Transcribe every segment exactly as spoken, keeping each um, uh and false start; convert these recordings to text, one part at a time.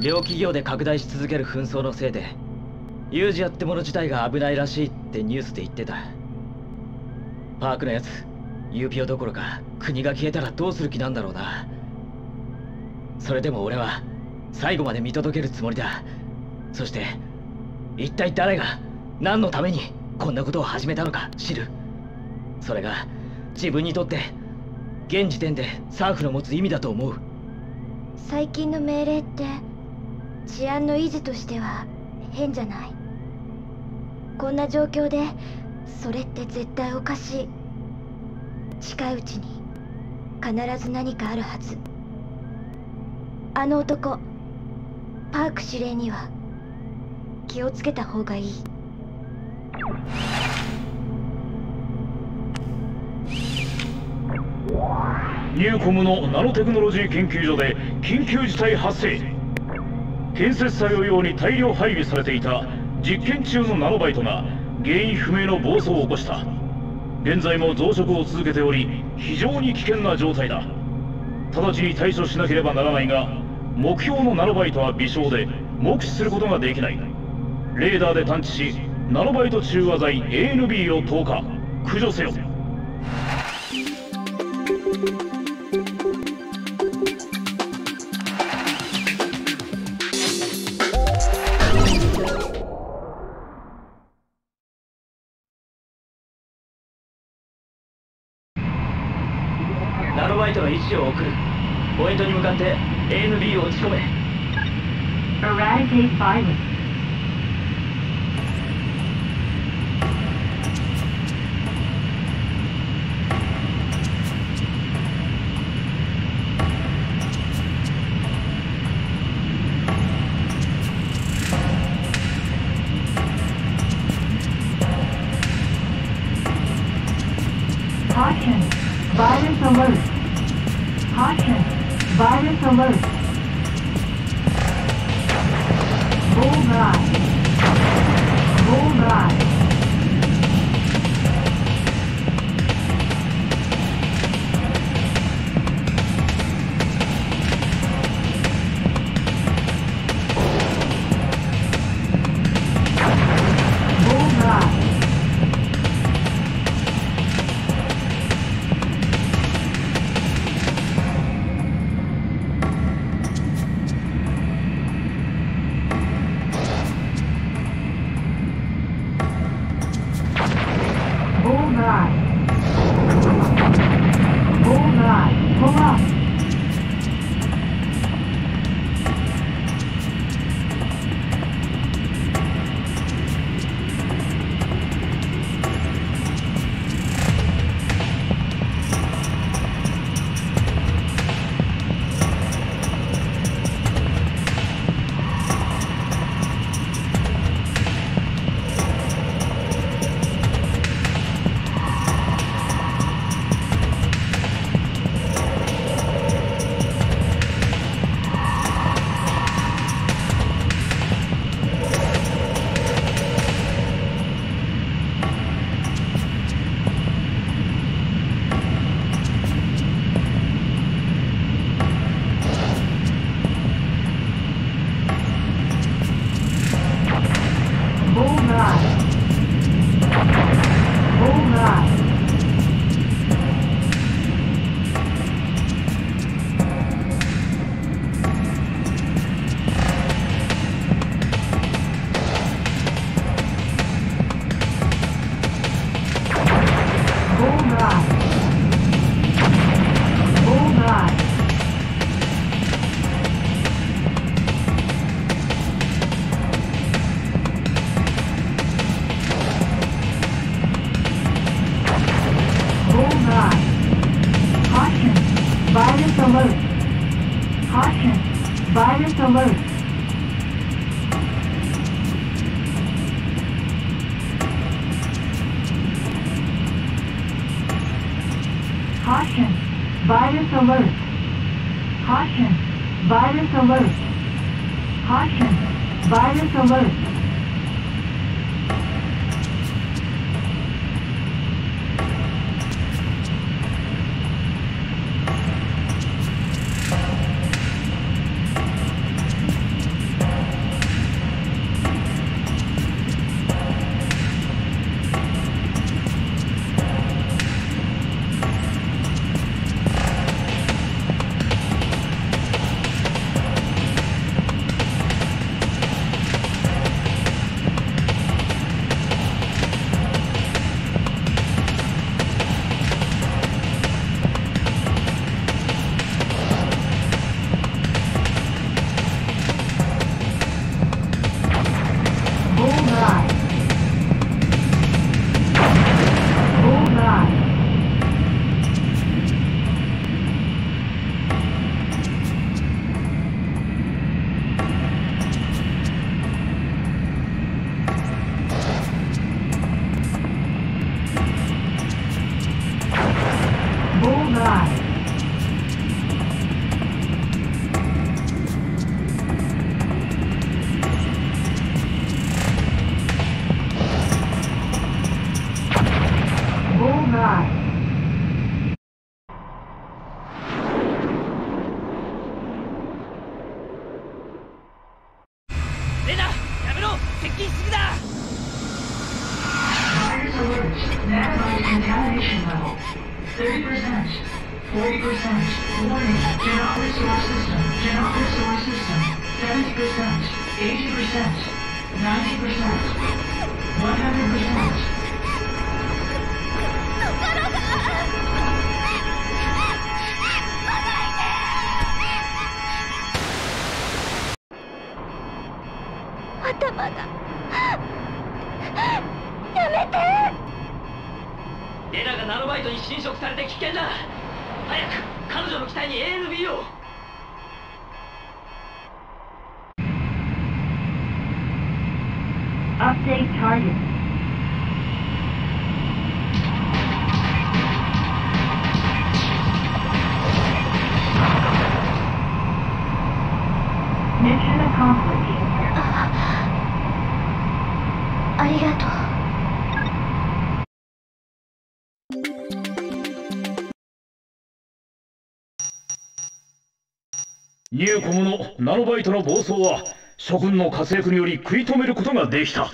両企業で拡大し続ける紛争のせいで有事やってもの自体が危ないらしいってニュースで言ってた。パークのやつ ユーピーオー どころか国が消えたらどうする気なんだろうな。それでも俺は最後まで見届けるつもりだ。そして一体誰が何のためにこんなことを始めたのか知る。それが自分にとって現時点でサーフの持つ意味だと思う。最近の命令って治安の維持としては変じゃない？こんな状況でそれって絶対おかしい。近いうちに必ず何かあるはず。あの男パーク司令には気をつけた方がいい。ニューコムのナノテクノロジー研究所で緊急事態発生。建設作業用に大量配備されていた実験中のナノバイトが原因不明の暴走を起こした。現在も増殖を続けており非常に危険な状態だ。直ちに対処しなければならないが目標のナノバイトは微小で目視することができない。レーダーで探知しナノバイト中和剤 エーエヌビー を投下、駆除せよ。ナノバイトの位置を送る。ポイントに向かって エーエヌビー を打ち込め。Eradicate violence。side. Contamination level thirty percent, forty percent. Warning, do not restore system, do not restore system. seventy percent, eighty percent, ninety percent, one hundred percent. Update target.ニューコムのナノバイトの暴走は諸君の活躍により食い止めることができた。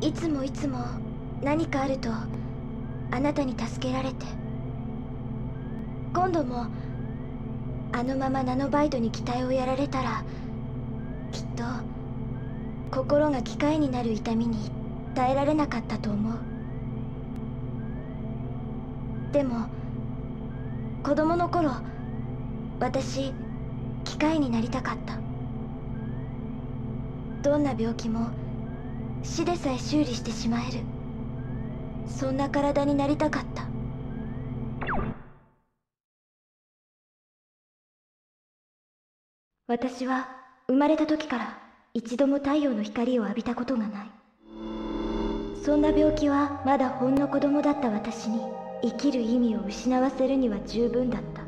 いつもいつも何かあるとあなたに助けられて、今度もあのままナノバイトに期待をやられたら、きっと心が機械になる痛みに耐えられなかったと思う。でも子供の頃、私機械になりたかった。どんな病気も死でさえ修理してしまえる、そんな体になりたかった。私は生まれた時から一度も太陽の光を浴びたことがない。そんな病気はまだほんの子供だった私に生きる意味を失わせるには十分だった。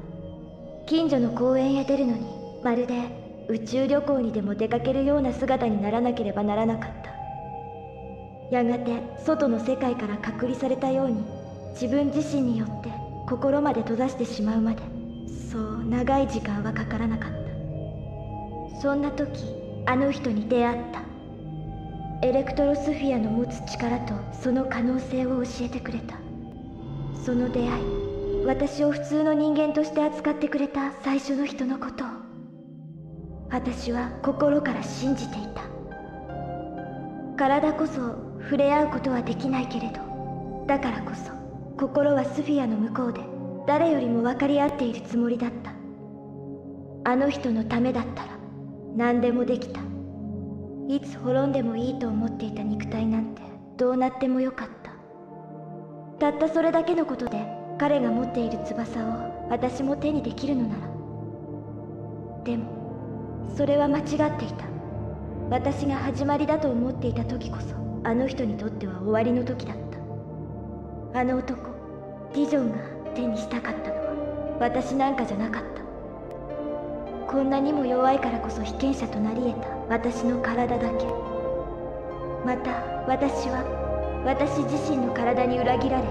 近所の公園へ出るのにまるで宇宙旅行にでも出かけるような姿にならなければならなかった。やがて外の世界から隔離されたように、自分自身によって心まで閉ざしてしまうまでそう長い時間はかからなかった。そんな時、あの人に出会った。エレクトロスフィアの持つ力とその可能性を教えてくれた。その出会い、私を普通の人間として扱ってくれた最初の人のことを私は心から信じていた。体こそ触れ合うことはできないけれど、だからこそ心はスフィアの向こうで誰よりも分かり合っているつもりだった。あの人のためだったら何でもできた。いつ滅んでもいいと思っていた肉体なんてどうなってもよかった。たったそれだけのことで彼が持っている翼を私も手にできるのなら。でもそれは間違っていた。私が始まりだと思っていた時こそ、あの人にとっては終わりの時だった。あの男ディジョンが手にしたかったのは私なんかじゃなかった。こんなにも弱いからこそ被験者となり得た私の体だけ。また私は私自身の体に裏切られ、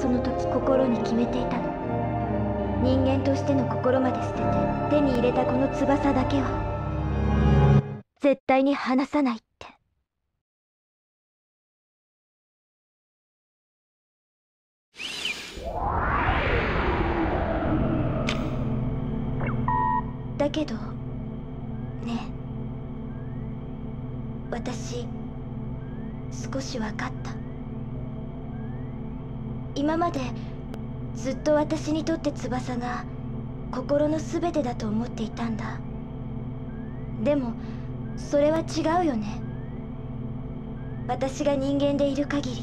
その時心に決めていたの。人間としての心まで捨てて手に入れたこの翼だけは絶対に離さないって。だけどね、私少し分かった。今までずっと私にとって翼が心の全てだと思っていたんだ。でもそれは違うよね。私が人間でいる限り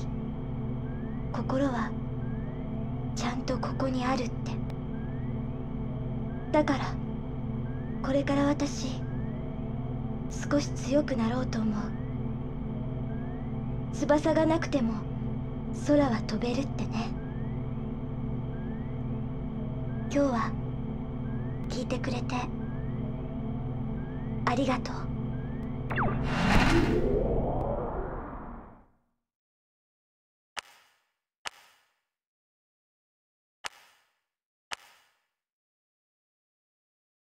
心はちゃんとここにあるって。だからこれから私少し強くなろうと思う。翼がなくても空は飛べるってね。今日は聞いてくれてありがとう。